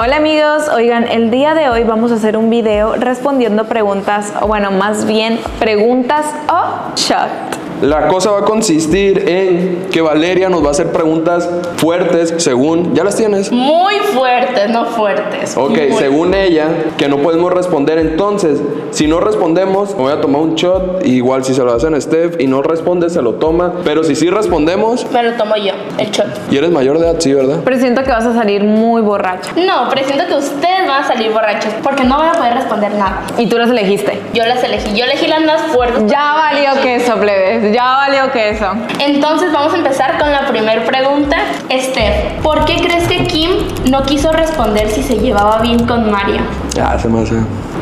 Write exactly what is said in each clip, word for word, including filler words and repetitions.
Hola amigos, oigan, el día de hoy vamos a hacer un video respondiendo preguntas, o bueno, más bien preguntas o chat. La cosa va a consistir en que Valeria nos va a hacer preguntas fuertes, según... ¿Ya las tienes? Muy fuertes, no fuertes. Ok, según ella, que no podemos responder. Entonces, si no respondemos, me voy a tomar un shot. Igual si se lo hacen a Steph y no responde, se lo toma. Pero si sí respondemos... Me lo tomo yo, el shot. ¿Y eres mayor de edad? Sí, ¿verdad? Presiento que vas a salir muy borracha. No, presiento que ustedes van a salir borrachos, porque no van a poder responder nada. ¿Y tú las elegiste? Yo las elegí, yo elegí las más fuertes. Ya valió queso, plebes. Ya valió que eso. Entonces vamos a empezar con la primera pregunta. Steph, ¿por qué crees que Kim no quiso responder si se llevaba bien con Mario? Ya, se me hace.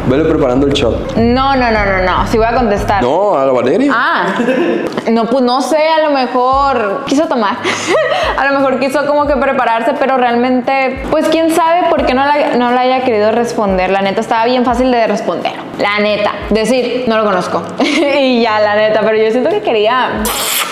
Vele preparando el shot. No, no, no, no, no. Sí voy a contestar. No, a la Valeria. Ah. No, pues no sé, a lo mejor quiso tomar. A lo mejor quiso como que prepararse, pero realmente, pues quién sabe por qué no la, no la haya querido responder. La neta, estaba bien fácil de responder. La neta. Decir, no lo conozco. Y ya, la neta. Pero yo siento que quería...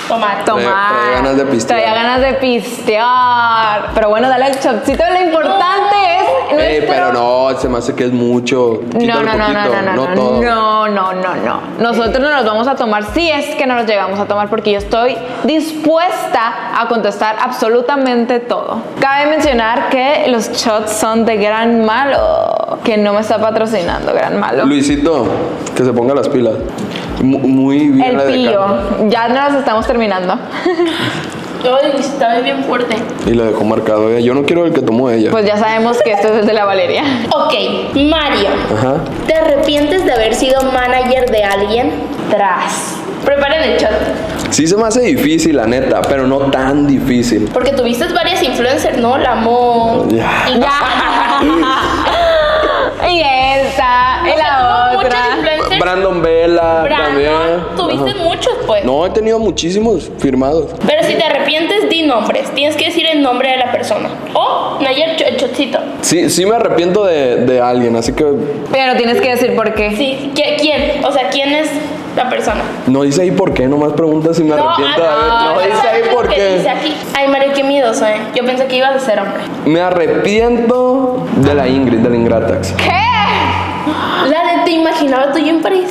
Tomar. Tomar. Traía ganas de pistear. Traía ganas de pistear. Pero bueno, dale el shotcito. Lo importante es... Nuestro... Ey, pero no, se me hace que es mucho. No, no, no, no, no, no, no, no, no, no, no. Nosotros no nos vamos a tomar si es que no nos llegamos a tomar, porque yo estoy dispuesta a contestar absolutamente todo. Cabe mencionar que los shots son de Gran Malo, que no me está patrocinando Gran Malo. Luisito, que se ponga las pilas. Muy bien. El pillo. Ya nos estamos terminando. Ay, está bien fuerte. Y la dejó marcado ella. Yo no quiero el que tomó ella. Pues ya sabemos que esto es el de la Valeria. Ok, Mario. Ajá. ¿Te arrepientes de haber sido manager de alguien? Tras. Preparen el shot. Sí se me hace difícil, la neta, pero no tan difícil. Porque tuviste varias influencers, ¿no? La Mo. Ya. Yeah. Yeah. Y esta. Y la otra. Muchas influencers. Brandon Vela. Brandon, también. Tuviste Ajá. muchos, pues. No, he tenido muchísimos firmados. Pero si te arrepientes, di nombres. Tienes que decir el nombre de la persona. O Nayer Chochito. Sí, sí me arrepiento de, de alguien, así que... Pero tienes que decir por qué. Sí, ¿quién? O sea, ¿quién es...? La persona. No dice ahí por qué, nomás pregunta si me no, arrepiento de haber. No, no dice ahí por qué. Dice aquí. Ay, Mario, qué miedoso, eh. Yo pensé que ibas a ser hombre. Me arrepiento de la Ingrid, de la Ingratax. ¿Qué? La de te imaginaba tú y yo en París.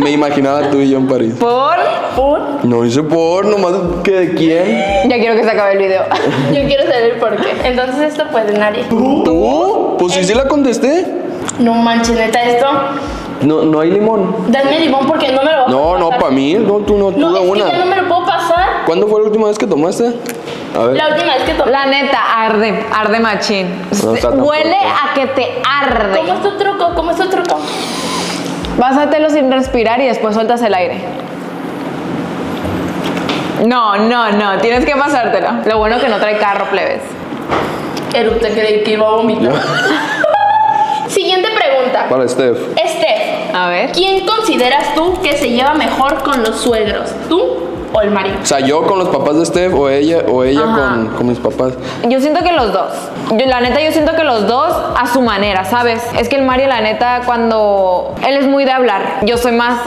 Me imaginaba tú y yo en París. ¿Por? ¿Por? No dice por, nomás que de quién. Ya quiero que se acabe el video. Yo quiero saber por qué. Entonces esto pues de nadie. ¿Tú? ¿Tú? Pues sí, sí la contesté. No manches, neta, esto... No, no hay limón. Dame limón porque no me lo voy no, a No, no, para mí. No, tú no, tú no, da una. No, ya no me lo puedo pasar. ¿Cuándo fue la última vez que tomaste? A ver. La última vez que tomaste. La neta, arde, arde machín. No está tan Huele fuerte. A que te arde. ¿Cómo es tu truco? ¿Cómo es tu truco? Pásatelo sin respirar y después sueltas el aire. No, no, no. Tienes que pasártelo. Lo bueno que no trae carro, plebes. Erupte creí que iba a vomitar. Siguiente pregunta. Para Steph. Steph. A ver. ¿Quién consideras tú que se lleva mejor con los suegros? ¿Tú o el marido? O sea, yo con los papás de Steph o ella, o ella con, con mis papás. Yo siento que los dos. Yo, la neta, yo siento que los dos a su manera, ¿sabes? Es que el Mario, la neta, cuando... Él es muy de hablar. Yo soy más...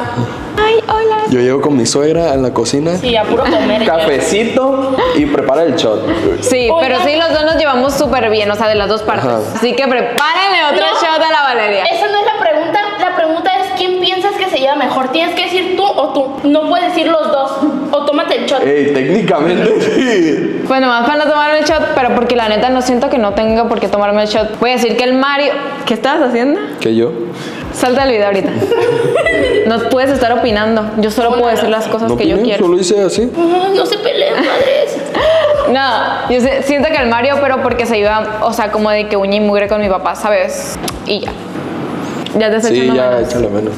Ay, hola. Yo llego con mi suegra en la cocina. Sí, a puro comer. Cafecito y prepara el shot. Sí, Oiga. pero sí, los dos nos llevamos súper bien, o sea, de las dos partes. Ajá. Así que prepárenle otro no, shot a la Valeria. Esa no es la pregunta. La pregunta es ¿quién piensas que se lleva mejor? Tienes que decir tú o tú. No puedes decir los dos. O tómate el shot. Ey, técnicamente sí. Bueno, más para no tomarme el shot, pero porque la neta no siento que no tengo por qué tomarme el shot. Voy a decir que el Mario... ¿Qué estabas haciendo? Que yo... Salta el video ahorita. No puedes estar opinando. Yo solo bueno, puedo decir las cosas no que opinen, yo quiero. Solo hice así. Uh, no se peleen, madres. No, yo se, siento que el Mario, pero porque se iba, o sea, como de que uña y mugre con mi papá, ¿sabes? Y ya. Ya te estoy echando menos. Sí, ya, échale menos.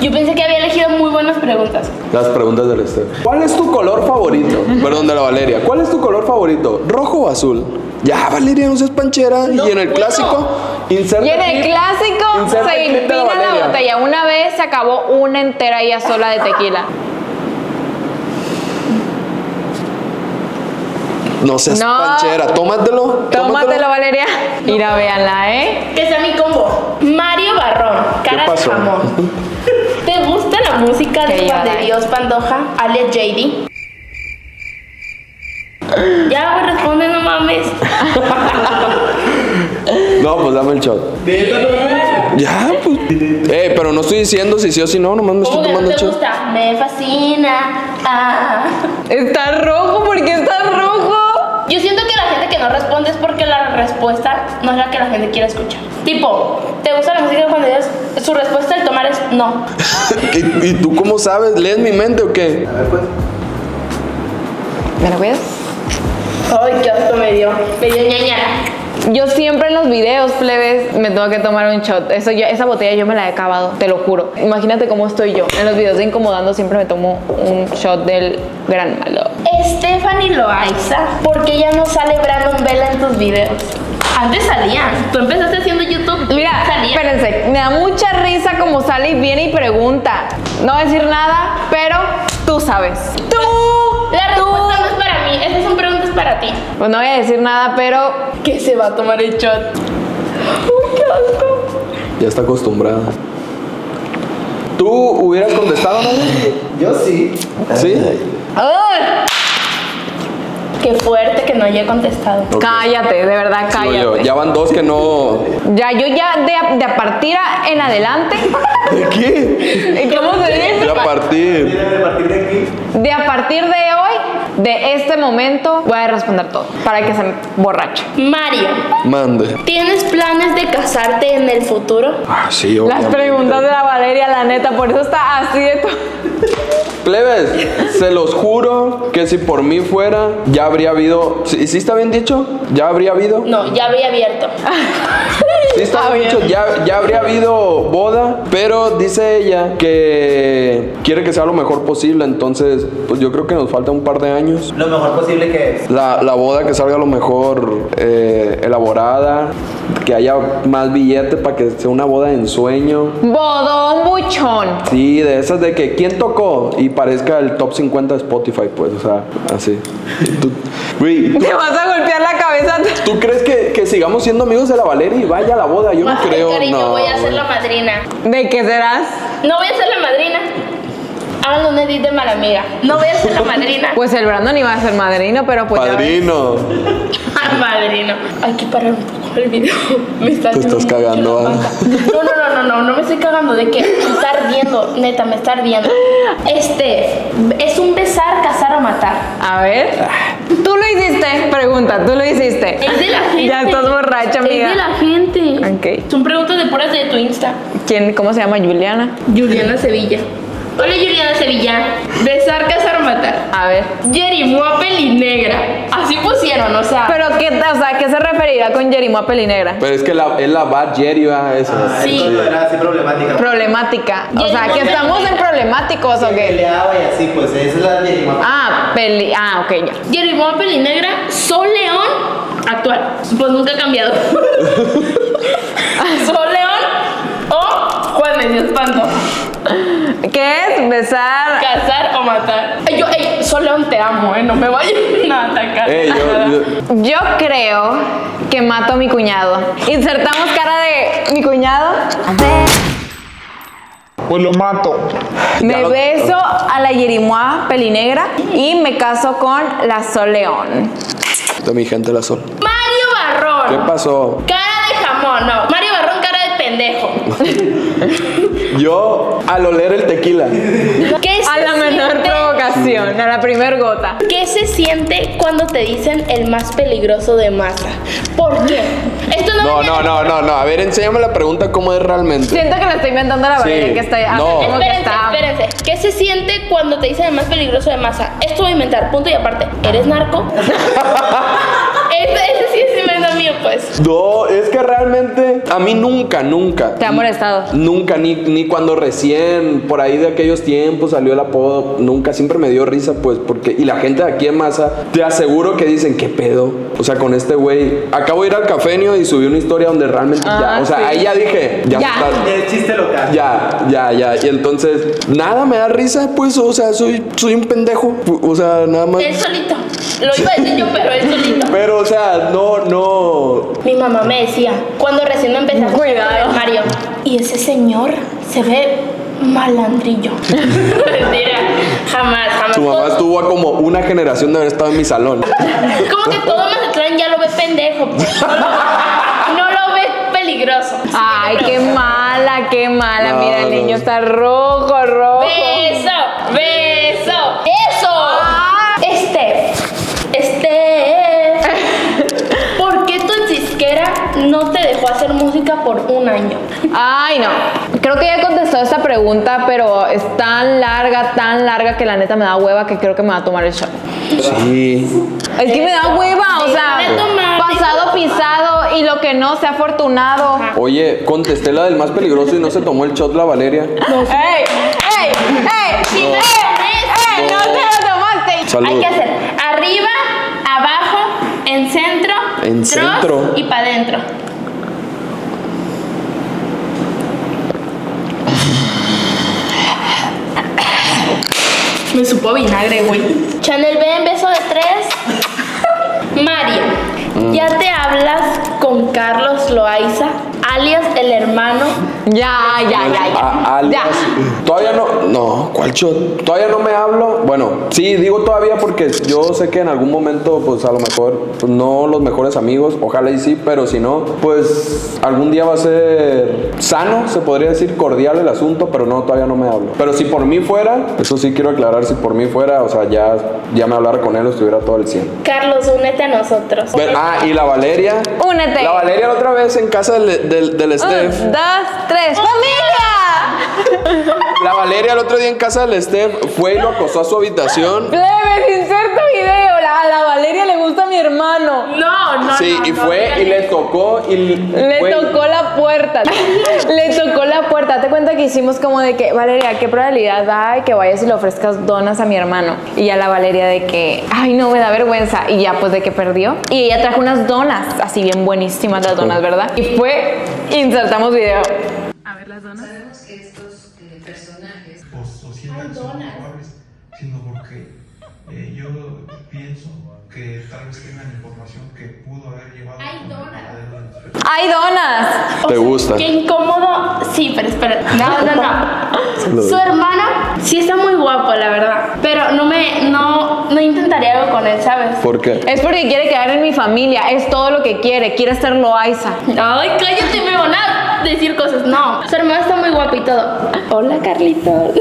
Yo pensé que había elegido muy buenas preguntas. Las preguntas del Esther. ¿Cuál es tu color favorito? Perdón, de la Valeria. ¿Cuál es tu color favorito? ¿Rojo o azul? Ya, Valeria, no seas panchera. No, y en el bueno. clásico... Inserta y en el clásico se inclina la, la botella. Una vez se acabó una entera ya sola de tequila. No seas no. panchera. Tómatelo. Tómatelo, tómatelo Valeria. Mira, no. véanla, ¿eh? Que sea mi combo. Mario Barrón. Cara de jamón. ¿Te gusta la música de Juan de Dios Pandoja, alias J D? Ya, responde, no mames. No, pues dame el shot. Ya, pues. Eh, pero no estoy diciendo si sí o si no, nomás me estoy tomando el shot. ¿Cómo te gusta? Me fascina. Ah. Está rojo, ¿por qué está rojo? Yo siento que la gente que no responde es porque la respuesta no es la que la gente quiere escuchar. Tipo, ¿te gusta la música de Juan de Dios? Su respuesta al tomar es no. ¿Y, ¿Y tú cómo sabes? ¿Lees mi mente o qué? A ver, pues. ¿Me la cuidas? Ay, qué asco me dio. Me dio ñañara. Yo siempre en los videos, plebes, me tengo que tomar un shot. Eso yo, esa botella yo me la he acabado, te lo juro. Imagínate cómo estoy yo. En los videos de Incomodando siempre me tomo un shot del Gran Malo. Stephanie Loaiza, ¿por qué ya no sale Brandon Vela en tus videos? Antes salían. Tú empezaste haciendo YouTube. Mira, salía. Espérense, me da mucha risa como sale y viene y pregunta. No voy a decir nada, pero tú sabes. Tú. La respuesta no es para mí. Esas son preguntas para ti. Pues no voy a decir nada, pero ¿qué se va a tomar el shot? Uy, qué asco. Ya está acostumbrada. ¿Tú hubieras contestado, no? Yo sí. ¿Sí? ¡Ay! Qué fuerte que no haya contestado. Okay. Cállate, de verdad, cállate. No, yo, ya van dos que no. Ya, yo ya de, de a partir a, en adelante. ¿De qué? ¿Cómo se dice? De a partir. ¿De a partir de aquí? De a partir de hoy, de este momento, voy a responder todo. Para que se borrache. Mario. Mande. ¿Tienes planes de casarte en el futuro? Ah, sí, obviamente. Las preguntas de la Valeria, la neta, por eso está así de todo. Plebes, se los juro que si por mí fuera, ya habría habido. ¿Sí, sí está bien dicho? ¿Ya habría habido? No, ya habría abierto. Sí está bien dicho, ya, ya habría habido boda, pero dice ella que quiere que sea lo mejor posible, entonces pues yo creo que nos falta un par de años. ¿Lo mejor posible qué es? La, la boda que salga lo mejor eh, elaborada, que haya más billete para que sea una boda de ensueño. Bodón buchón. Sí, de esas de que ¿quién tocó? Y parezca el top cincuenta de Spotify, pues, o sea, así. Tú, uy, te vas a golpear la cabeza. ¿Tú crees que, que sigamos siendo amigos de la Valeria y vaya a la boda? Yo no creo, cariño, no. Voy a ser la madrina. ¿De qué serás? No voy a ser la madrina. Hagan un edit de mala amiga. No voy a ser la madrina. Pues el Brandon iba a ser madrino, pero pues Padrino. Ah, madrino. Hay que parar un poco el video. Me está Te estás cagando, ¿ah? No, no, no, no, no, no me estoy cagando. ¿De qué? Me está ardiendo, neta, me está ardiendo. Este, es un besar, cazar o matar. A ver. Tú lo hiciste, pregunta, tú lo hiciste. Es de la gente. Ya estás borracha, amiga. Es de la gente. Okay. Son preguntas de puras de tu Insta. ¿Quién, cómo se llama? Juliana. Juliana Sevilla. Hola, Juliana Sevilla. Besar, casar o matar. A ver. Yeri Mua pelinegra. Así pusieron, o sea. Pero qué, o sea, ¿qué se referirá con Yeri Mua pelinegra? Pero es que la, es la bad Yeri, va eso. Ah, sí. Eso era así problemática. Problemática. O sea, que estamos en problemáticos, ¿o qué? Peleaba y así, pues, esa es la Yeri Mua. Ah, peli, ah, ok, ya. Yeri Mua pelinegra, Sol León, actual. Pues nunca ha cambiado. Sol León o Juan de Dios Pandoja. ¿Qué es? ¿Besar? ¿Cazar o matar? Ay, yo, ey, Sol León, te amo, ¿eh? No me voy a atacar. Ey, yo, yo. yo creo que mato a mi cuñado. Insertamos cara de mi cuñado. Pues lo mato. Me lo... beso a la Yeri Mua pelinegra y me caso con la Sol León. De mi gente, la Sol. Mario Barrón. ¿Qué pasó? Cara de jamón, no. Mario Barrón, cara de pendejo. Yo, al oler el tequila. ¿Qué a la menor provocación, a la primer gota. ¿Qué se siente cuando te dicen el más peligroso de masa? ¿Por qué? Esto no, no, no, no, no, no. A ver, enséñame la pregunta cómo es realmente. Siento que la estoy inventando a la Valeria, sí, que estoy... A no. Ver, espérense, que está... espérense. ¿Qué se siente cuando te dicen el más peligroso de masa? Esto voy a inventar, punto y aparte. ¿Eres narco? Ese, ese sí es invento mío, pues. No, es que realmente a mí nunca, nunca. ¿Te ha molestado? Nunca, ni, ni cuando recién, por ahí de aquellos tiempos salió el apodo, nunca, siempre me dio risa, pues, porque, y la gente de aquí en masa, te aseguro que dicen, ¿qué pedo? O sea, con este güey, acabo de ir al Cafenio y subí una historia donde realmente ah, ya, o sea, sí. Ahí ya dije, ya, ya. Está, el chiste local. Ya, ya, ya, y entonces, nada, me da risa, pues, o sea, soy, soy un pendejo, o sea, nada más. Él solito, lo iba a decir yo, pero él solito. Pero, o sea, no, no. Mi mamá me decía, cuando recién me empecé a cuidar, Mario, y ese señor se ve malandrillo. Mentira, jamás, jamás. Su mamá estuvo a como una generación de haber estado en mi salón. Como que todo Mazatlán ya lo ve pendejo. No lo, no lo Ay, qué mala, qué mala. No, mira, el niño no. Está rojo, rojo. Beso, beso. ¡Eso! Ah. Steph, Steph, ¿por qué tu disquera no te dejó hacer música por un año? Ay, no. Creo que ya contestó esta pregunta, pero es tan larga, tan larga que la neta me da hueva que creo que me va a tomar el shot. Sí. Es que me da hueva, o sea, pasado pisado y lo que no sea afortunado. Oye, contesté la del más peligroso y no se tomó el shot la Valeria. No. ¡Ey! ¡Ey! ¡Ey! ¡Ey! ¡Ey! ¡No te lo tomaste! Salud. Hay que hacer arriba, abajo, en centro, en centro y para adentro. Me supo vinagre, güey. Chanel B en beso de tres. Mario, mm. ¿ya te hablas con Carlos Loaiza, alias el hermano? Ya, ya, ya, ya. A, alias. Ya. Todavía no. No, ¿cuál shot? Todavía no me hablo. Bueno, sí, digo todavía porque yo sé que en algún momento, pues a lo mejor, pues, no los mejores amigos, ojalá y sí, pero si no, pues algún día va a ser sano, se podría decir, cordial el asunto, pero no, todavía no me hablo. Pero si por mí fuera, eso sí quiero aclarar, si por mí fuera, o sea, ya, ya me hablara con él, estuviera todo el cien. Carlos, únete a nosotros. Pero, ah, y la Valeria. Únete. La Valeria la otra vez en casa del, del, del Steff. Un, dos, tres. ¡Familia! La Valeria el otro día en casa del Steff fue y lo acosó a su habitación. Plebes, inserto video. La, a la Valeria le gusta a mi hermano. No, no, sí, no, y fue no, y le tocó y... Le fue. tocó la puerta. Le tocó la puerta. Te cuenta que hicimos como de que, Valeria, ¿qué probabilidad hay que vayas y le ofrezcas donas a mi hermano? Y ya la Valeria de que, ay, no, me da vergüenza. Y ya pues de que perdió. Y ella trajo unas donas, así bien buenísimas las donas, ¿verdad? Y fue, insertamos video. A ver las donas. Sabemos que estos eh, personajes o, o sientan son culpables, sino porque eh, yo pienso que tal vez tengan información que pudo haber llevado. ¡Hay donas! ¡Hay donas! ¿Te gusta? ¡Qué incómodo! Sí, pero espera. No, no, no. Su hermano sí está muy guapo, la verdad. Pero no me... No, no intentaría algo con él, ¿sabes? ¿Por qué? Es porque quiere quedar en mi familia. Es todo lo que quiere. Quiere ser Loaiza. ¡Ay, cállate, me van a decir cosas! No. Su hermano está muy guapo y todo. Hola, Carlitos.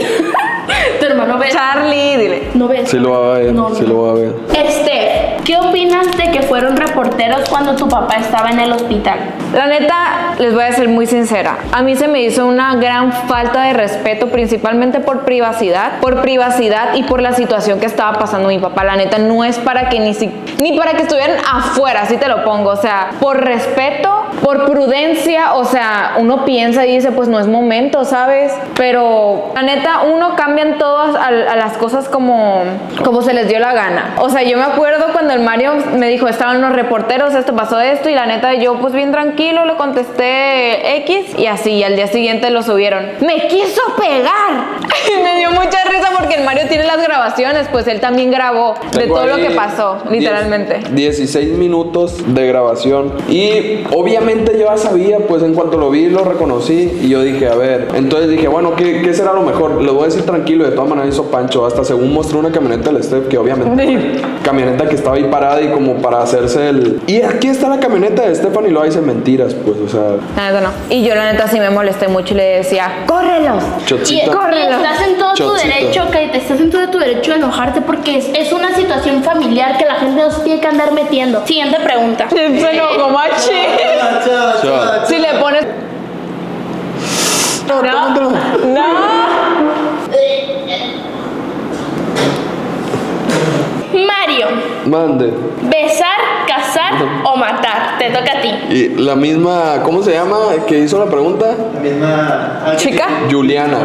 Tu hermano ve. Charlie, dile. No ve. Sí lo va a ver. No, no. Sí lo va a ver. Este, ¿qué opinas de que fueron reporteros cuando tu papá estaba en el hospital? La neta, les voy a ser muy sincera. A mí se me hizo una gran falta de respeto, principalmente por privacidad, por privacidad y por la situación que estaba pasando mi papá. La neta, no es para que ni si, ni para que estuvieran afuera, así te lo pongo. O sea, por respeto, por prudencia, o sea, uno piensa y dice, pues no es momento, ¿sabes? Pero la neta, uno cambia Cambian todas a, a las cosas como, como se les dio la gana. O sea, yo me acuerdo cuando el Mario me dijo, estaban los reporteros, esto pasó esto, y la neta yo pues bien tranquilo le contesté X y así, y al día siguiente lo subieron. ¡Me quiso pegar! Y me dio mucha risa porque el Mario tiene las grabaciones, pues él también grabó de todo lo que pasó, literalmente. dieciséis minutos de grabación y obviamente yo ya sabía, pues en cuanto lo vi lo reconocí y yo dije, a ver, entonces dije, bueno, ¿qué, qué será lo mejor? Lo voy a decir tranquilo. De todas maneras hizo pancho, hasta según mostró una camioneta del Steff, que obviamente sí. Camioneta que estaba ahí parada y como para hacerse el... Y aquí está la camioneta de Stephanie Loaiza, mentiras, pues, o sea... La neta no. Y yo la neta sí me molesté mucho y le decía, ¡córrelos! Chocita. Y, ¡córrelos! Estás en todo Chocita. tu derecho, que te estás en todo tu derecho de enojarte porque es, es una situación familiar que la gente nos tiene que andar metiendo. Siguiente pregunta. Se enojó, machi. Si le pones... No, no, no. no. Mario, mande. Besar, cazar no. o matar. Te toca a ti. Y la misma, ¿cómo se llama? Que hizo la pregunta. La misma chica. Juliana.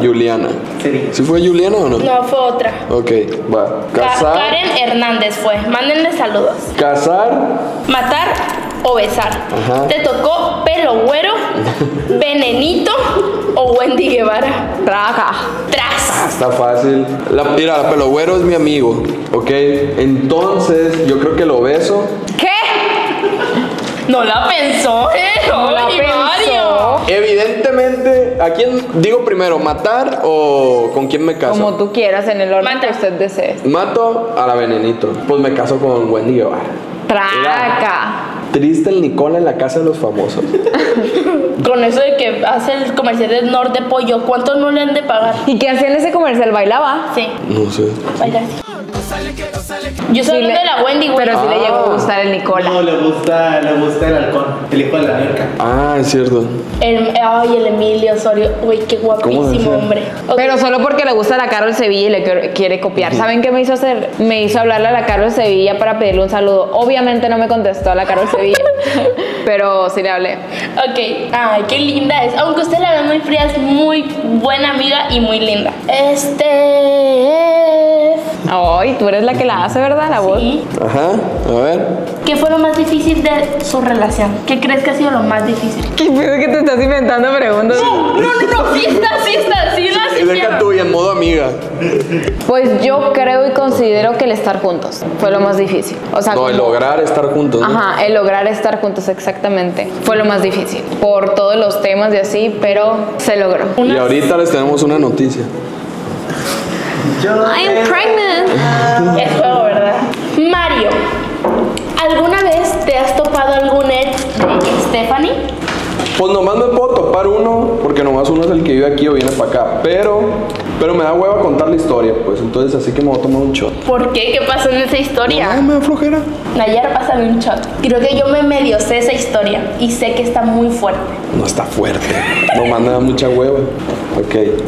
Juliana. Sí. ¿Sí fue Juliana o no? No, fue otra. Ok, va. Cazar. Ka Karen Hernández fue. Mándenle saludos. Cazar. Matar o besar. Ajá. Te tocó pelo güero, venenito o Wendy Guevara. Traja. Tras. Ah, está fácil. La, mira, la pelo güero es mi amigo. Ok, entonces yo creo que lo beso. ¿Qué? No la pensó, eh. No la pensó. Evidentemente, ¿a quién digo primero? ¿Matar o con quién me caso? Como tú quieras, en el orden que usted desee. Mato a la venenito. Pues me caso con Wendy Guevara. Traca. Era. Triste el Nicola en la casa de los famosos. Con eso de que hace el comercial del Norte Pollo, ¿cuánto no le han de pagar? ¿Y qué hacía en ese comercial? ¿Bailaba? Sí. No sé. Baila así. Yo soy sí de la Wendy, güey. Pero ah, sí le llegó a gustar el Nicola. No, le gusta, le gusta el halcón. El hijo de la América. Ah, es cierto. El, ay, el Emilio Osorio. Güey, qué guapísimo, hombre. Okay. Pero solo porque le gusta la Karol Sevilla y le quiere copiar. Uh-huh. ¿Saben qué me hizo hacer? Me hizo hablarle a la Karol Sevilla para pedirle un saludo. Obviamente no me contestó a la Karol Sevilla, pero sí le hablé. Ok. Ay, qué linda es. Aunque usted la ve muy fría, es muy buena amiga y muy linda. Este es... Ay, tú eres la que la hace, ¿verdad? La voz. Sí. Ajá, a ver. ¿Qué fue lo más difícil de su relación? ¿Qué crees que ha sido lo más difícil? ¿Qué piensas que te estás inventando preguntas? No, no, no, no, sí está, sí está, sí está. Es acá tuya, en modo amiga. Pues yo creo y considero que el estar juntos fue lo más difícil. O sea, no, el lograr estar juntos. ¿No? Ajá, el lograr estar juntos, exactamente. Fue lo más difícil. Por todos los temas y así, pero se logró. Y ahorita les tenemos una noticia. I'm pregnant. Uh, es juego, ¿verdad? Mario, ¿alguna vez te has topado algún ex de Stephanie? Pues nomás me puedo topar uno, porque nomás uno es el que vive aquí o viene para acá. Pero, pero me da hueva contar la historia, pues. Entonces así que me voy a tomar un shot. ¿Por qué? ¿Qué pasó en esa historia? No, me da flojera. Nayara, pásame un shot. Creo que yo me medio sé esa historia y sé que está muy fuerte. No está fuerte. Nomás me da mucha hueva. Ok.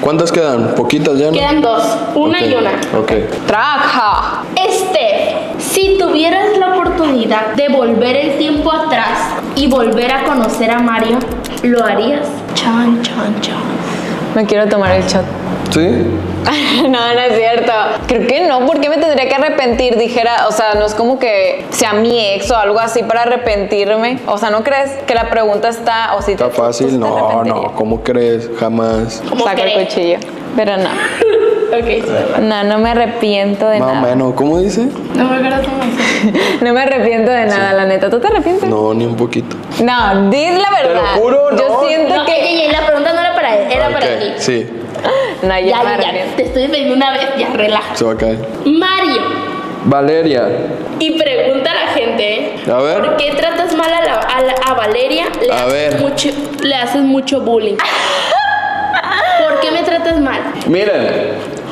¿Cuántas quedan? ¿Poquitas ya? No? Quedan dos, una okay. y una. Ok. Traja. Steph, si tuvieras la oportunidad de volver el tiempo atrás y volver a conocer a Mario, ¿lo harías? Chan, chan, chan. Me quiero tomar el shot. ¿Sí? No, no es cierto. Creo que no, porque me tendría que arrepentir, dijera, o sea, no es como que sea mi ex o algo así para arrepentirme. O sea, ¿no crees que la pregunta está o si está te, fácil? No, no, ¿cómo crees? Jamás. Saca crees? el cuchillo. Pero no. Okay, no, no me arrepiento de Más nada. Más o menos, ¿cómo dice? No me acuerdo cómo dice. No me arrepiento de nada, sí. La neta. ¿Tú te arrepientes? No, ni un poquito. No, di la verdad. Te lo juro, no. Yo siento no, que... La pregunta no era para él, era okay, para ti. Sí. No, ya, ya, ya, te estoy viendo una vez, ya, relaja. Se va a caer. Mario. Valeria. Y pregunta a la gente, ¿eh? A ver. ¿Por qué tratas mal a, la, a, la, a Valeria? Le a ver. Mucho, le haces mucho bullying. ¿Por qué me tratas mal? Miren,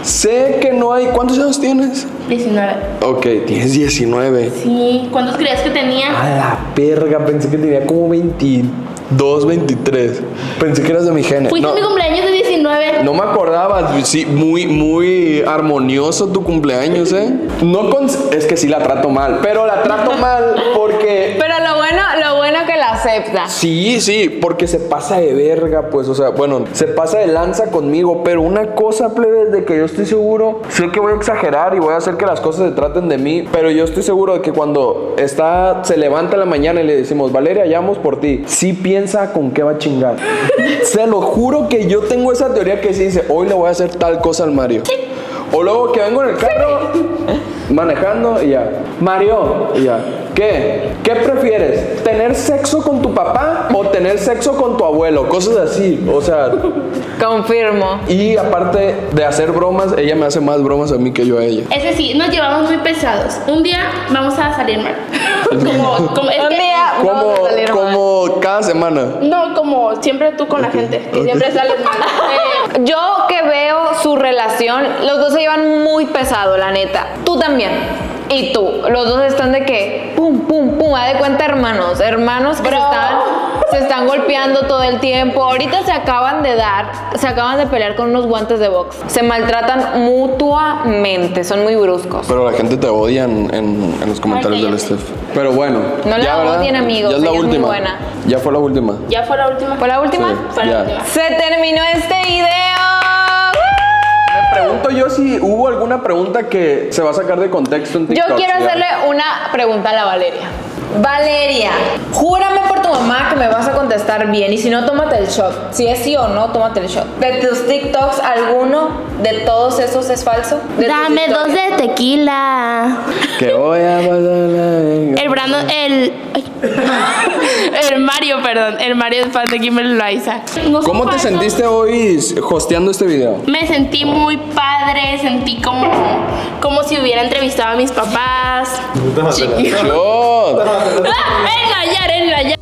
sé que no hay... ¿Cuántos años tienes? diecinueve. Ok, tienes diecinueve. Sí, ¿cuántos creías que tenía? A la perga, pensé que tenía como veintidós, veintitrés. Pensé que eras de mi género. Fuiste no. mi cumpleaños de diecinueve. No me acordaba. Sí, muy, muy armonioso tu cumpleaños, ¿eh? No con... Es que sí la trato mal. Pero la trato mal porque... Pero lo bueno, lo bueno que la acepta. Sí, sí. Porque se pasa de verga, pues. O sea, bueno, se pasa de lanza conmigo. Pero una cosa, plebes, de que yo estoy seguro. Sé que voy a exagerar y voy a hacer que las cosas se traten de mí. Pero yo estoy seguro de que cuando está... Se levanta en la mañana y le decimos, Valeria, llamos por ti. Sí pienso con qué va a chingar. Se lo juro que yo tengo esa teoría que sí dice, hoy le voy a hacer tal cosa al Mario. Sí. O luego que vengo en el carro, sí, manejando y ya. Mario, y ya. ¿Qué? ¿Qué prefieres? ¿Tener sexo con tu papá o tener sexo con tu abuelo? Cosas así, o sea... Confirmo. Y aparte de hacer bromas, ella me hace más bromas a mí que yo a ella. Es decir, nos llevamos muy pesados. Un día vamos a salir mal. Como, como, es que, como, como cada semana. No, como siempre tú con okay, la gente, que okay, siempre sales mal. Yo que veo su relación, los dos se llevan muy pesado, la neta. Tú también. Y tú, los dos están de que pum, pum, pum, haz de cuenta hermanos, hermanos que se están, se están golpeando todo el tiempo. Ahorita se acaban de dar, se acaban de pelear con unos guantes de box. Se maltratan mutuamente, son muy bruscos. Pero la gente te odia en, en, en los comentarios del Steph. Pero bueno, no la odien, amigos, ya es la última. Es muy buena. Ya fue la última. Ya fue la última. ¿Fue la última? Sí, fue la última. Se terminó este video. Pregunto yo si hubo alguna pregunta que se va a sacar de contexto en TikTok. Yo quiero hacerle una pregunta a la Valeria. Valeria, júrame por tu mamá que me vas a contestar bien. Y si no, tómate el shot. Si es sí o no, tómate el shot. ¿De tus TikToks alguno de todos esos es falso? Dame dos de tequila. Que voy a pasar la... El Brandon, el... el Mario, perdón. El Mario es fan de Kimmel Loaiza. ¿Cómo te sentiste hoy hosteando este video? Me sentí muy padre. Sentí como, como si hubiera entrevistado a mis papás. Chiquillos. Venga, ya, venga, ya.